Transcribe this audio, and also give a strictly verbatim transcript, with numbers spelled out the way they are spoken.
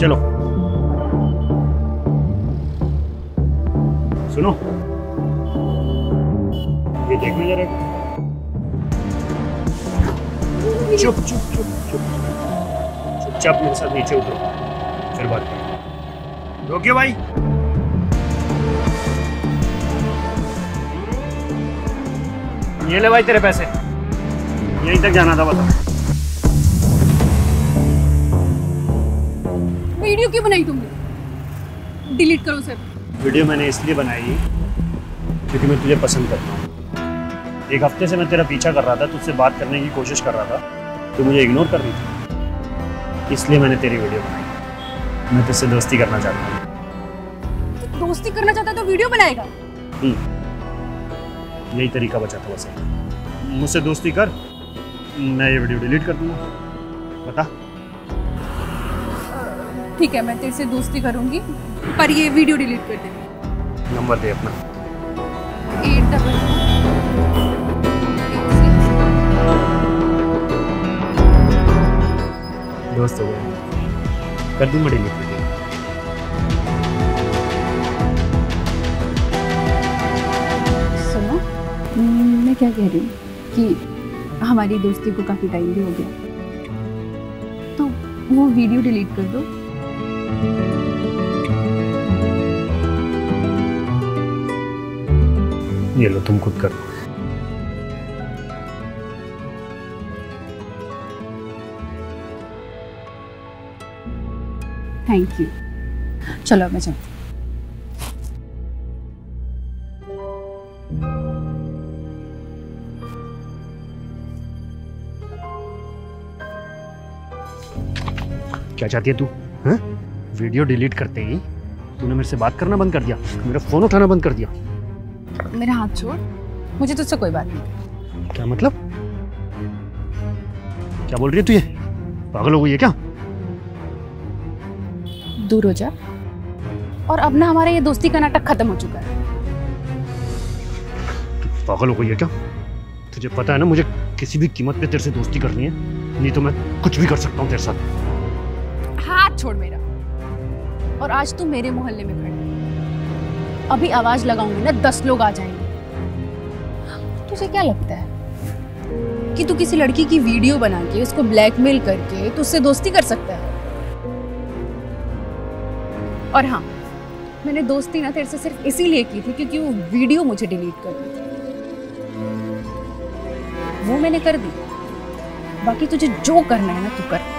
चलो सुनो, ये देखो जरा। चुप चुप चुप चुप चुपचाप मेरे साथ नीचे उतरो, फिर बात करें। रोकिए भाई, ये ले भाई तेरे पैसे, यहीं तक जाना था। बता वीडियो क्यों बनाई तुमने? डिलीट करो सर। वीडियो मैंने इसलिए बनाई क्योंकि मैं तुझे पसंद करता हूँ। एक हफ्ते से मैं तेरा पीछा कर रहा था, तुझसे बात करने की कोशिश कर रहा था, तू मुझे इग्नोर कर रही थी, इसलिए मैंने तेरी वीडियो बनाई। मैं तुझसे दोस्ती करना चाहता हूँ। तो दोस्ती करना चाहता है तो वीडियो बनाएगा? यही तरीका बचा था वैसे। मुझसे दोस्ती कर, मैं ये वीडियो डिलीट कर दूंगा। बता। ठीक है, मैं तेरे से दोस्ती करूंगी, पर ये वीडियो डिलीट कर दे। नंबर दे अपना। एट डबल दोस्त हो गए, कर दूंगा डिलीट। मैं क्या कह रही हूँ कि हमारी दोस्ती को काफ़ी टाइम भी हो गया, तो वो वीडियो डिलीट कर दो। ये लो, तुम खुद करो। Thank you. चलो मैं चलती हूँ। क्या चाहती है तू? हाँ? वीडियो डिलीट करते ही तूने मेरे से बात करना बंद कर दिया, मेरा फोन उठाना बंद कर दिया। मेरा हाथ छोड़, मुझे तुझसे कोई बात नहीं। क्या मतलब? क्या बोल रही है तू? ये पागल हो गई है क्या? दूर हो जा। और अब ना हमारा ये दोस्ती का नाटक खत्म हो चुका है। तू पागल हो गई है क्या? तुझे पता है ना मुझे किसी भी कीमत पे तेरे से दोस्ती करनी है, नहीं तो मैं कुछ भी कर सकता हूँ तेरे साथ। हाथ छोड़ मेरा। और आज तू मेरे मोहल्ले में खड़ा है, अभी आवाज लगाऊंगी ना दस लोग आ जाएंगे। तुझे क्या लगता है कि तू किसी लड़की की वीडियो बना के उसको ब्लैकमेल करके तुझसे दोस्ती कर सकता है? और हाँ, मैंने दोस्ती ना तेरे से सिर्फ इसीलिए की थी क्योंकि वो वीडियो मुझे डिलीट करनी थी, वो मैंने कर दी। बाकी तुझे जो करना है ना तू कर।